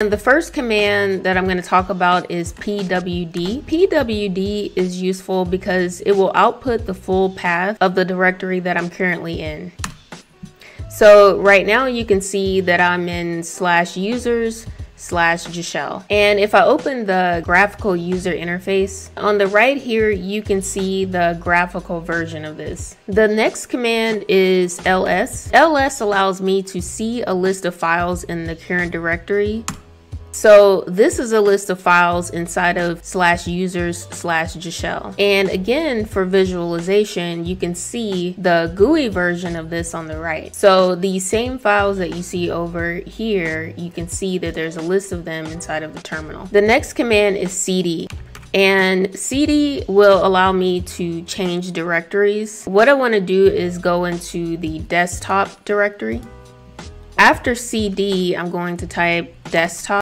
And the first command that I'm going to talk about is pwd. Pwd is useful because it will output the full path of the directory that I'm currently in. So right now you can see that I'm in /users/Giselle. And if I open the graphical user interface, on the right here, you can see the graphical version of this. The next command is ls. Ls allows me to see a list of files in the current directory. So this is a list of files inside of /users/Giselle. And again, for visualization, you can see the GUI version of this on the right. So the same files that you see over here, you can see that there's a list of them inside of the terminal. The next command is cd. And cd will allow me to change directories. What I want to do is go into the desktop directory. After cd, I'm going to type desktop.